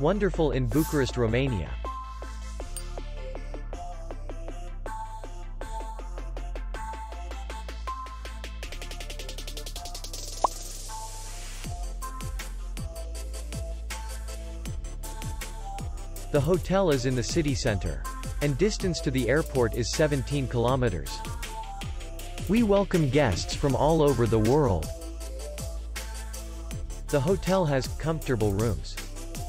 Wonderful in Bucharest, Romania. The hotel is in the city center, and distance to the airport is 17 kilometers. We welcome guests from all over the world. The hotel has comfortable rooms,